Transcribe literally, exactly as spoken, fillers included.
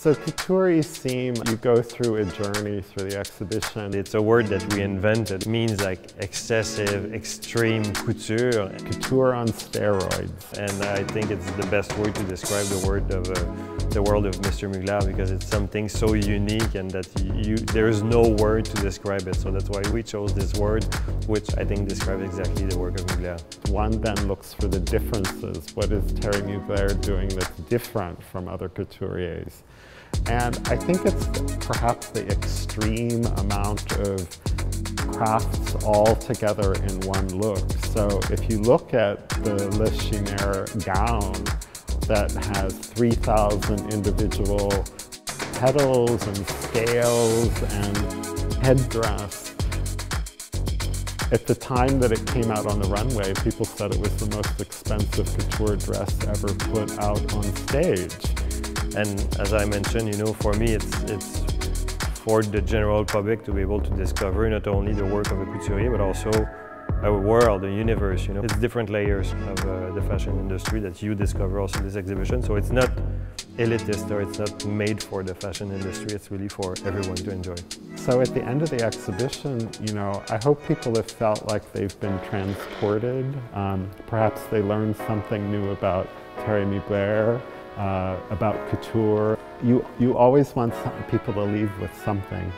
So couture is seam. You go through a journey through the exhibition. It's a word that we invented. It means like excessive, extreme couture. Couture on steroids. And I think it's the best word to describe the word of uh, the world of Mister Mugler, because it's something so unique and that you, there is no word to describe it. So that's why we chose this word, which I think describes exactly the work of Mugler. One then looks for the differences. What is Thierry Mugler doing that's different from other couturiers? And I think it's perhaps the extreme amount of crafts all together in one look. So if you look at the Le Chimer gown that has three thousand individual petals and scales and headdress, at the time that it came out on the runway, people said it was the most expensive couture dress ever put out on stage. And as I mentioned, you know, for me, it's, it's for the general public to be able to discover not only the work of a couturier, but also a world, a universe, you know. It's different layers of uh, the fashion industry that you discover also in this exhibition. So it's not elitist or it's not made for the fashion industry. It's really for everyone to enjoy. So at the end of the exhibition, you know, I hope people have felt like they've been transported. Um, perhaps they learned something new about Thierry Mugler. Uh, about couture. You, you always want some people to leave with something.